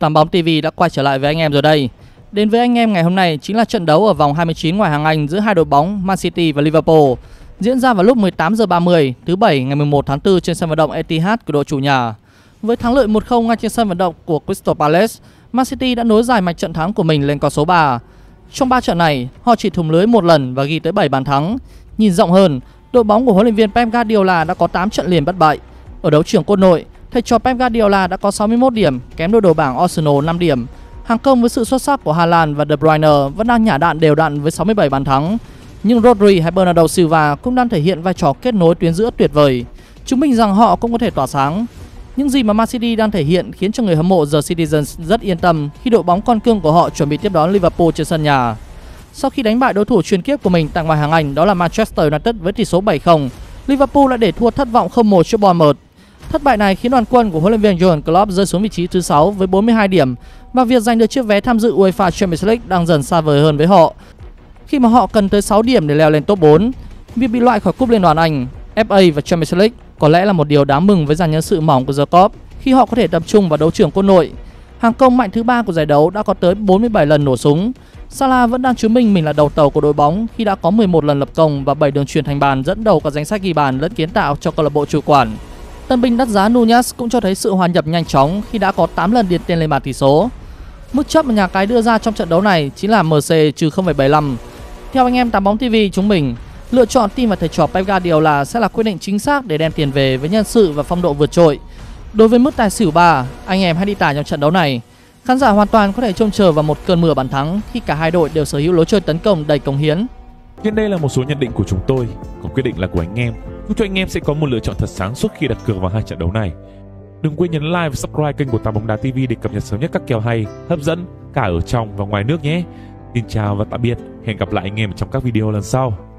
8bóng TV đã quay trở lại với anh em rồi đây. Đến với anh em ngày hôm nay chính là trận đấu ở vòng 29 Ngoại hạng Anh giữa hai đội bóng Man City và Liverpool, diễn ra vào lúc 18h30 thứ Bảy ngày 11 tháng 4 trên sân vận động Etihad của đội chủ nhà. Với thắng lợi 1-0 ngay trên sân vận động của Crystal Palace, Man City đã nối dài mạch trận thắng của mình lên con số 3. Trong 3 trận này, họ chỉ thủng lưới một lần và ghi tới 7 bàn thắng. Nhìn rộng hơn, đội bóng của huấn luyện viên Pep Guardiola đã có 8 trận liền bất bại. Ở đấu trường quốc nội, thầy trò Pep Guardiola đã có 61 điểm, kém đội đầu bảng Arsenal 5 điểm. Hàng công với sự xuất sắc của Haaland và De Bruyne vẫn đang nhả đạn đều đặn với 67 bàn thắng. Nhưng Rodri hay Bernardo Silva cũng đang thể hiện vai trò kết nối tuyến giữa tuyệt vời, chứng minh rằng họ cũng có thể tỏa sáng. Những gì mà Man City đang thể hiện khiến cho người hâm mộ The Citizens rất yên tâm khi đội bóng con cưng của họ chuẩn bị tiếp đón Liverpool trên sân nhà. Sau khi đánh bại đối thủ truyền kiếp của mình tại Ngoại hạng Anh đó là Manchester United với tỷ số 7-0, Liverpool đã để thua thất vọng 0-1 trước Bournemouth. Thất bại này khiến đoàn quân của huấn luyện viên Jurgen Klopp rơi xuống vị trí thứ 6 với 42 điểm và việc giành được chiếc vé tham dự UEFA Champions League đang dần xa vời hơn với họ, khi mà họ cần tới 6 điểm để leo lên top 4. Việc bị loại khỏi Cúp Liên đoàn Anh, FA và Champions League có lẽ là một điều đáng mừng với dàn nhân sự mỏng của The Kop khi họ có thể tập trung vào đấu trường quốc nội. Hàng công mạnh thứ 3 của giải đấu đã có tới 47 lần nổ súng. Salah vẫn đang chứng minh mình là đầu tàu của đội bóng khi đã có 11 lần lập công và 7 đường chuyền thành bàn dẫn đầu cả danh sách ghi bàn lẫn kiến tạo cho câu lạc bộ chủ quản. Tân binh đắt giá Núñez cũng cho thấy sự hòa nhập nhanh chóng khi đã có 8 lần điền tên lên bàn tỷ số. Mức chấp mà nhà cái đưa ra trong trận đấu này chính là MC trừ 0,75. Theo anh em 8bóng TV chúng mình, lựa chọn team và thầy trò Pep Guardiola sẽ là quyết định chính xác để đem tiền về với nhân sự và phong độ vượt trội. Đối với mức tài xỉu 3, anh em hãy đi tài trong trận đấu này. Khán giả hoàn toàn có thể trông chờ vào một cơn mưa bàn thắng khi cả hai đội đều sở hữu lối chơi tấn công đầy cống hiến. Trên đây là một số nhận định của chúng tôi, còn quyết định là của anh em. Chúc cho anh em sẽ có một lựa chọn thật sáng suốt khi đặt cược vào hai trận đấu này. Đừng quên nhấn like và subscribe kênh của 8bóng TV để cập nhật sớm nhất các kèo hay, hấp dẫn cả ở trong và ngoài nước nhé. Xin chào và tạm biệt, hẹn gặp lại anh em trong các video lần sau.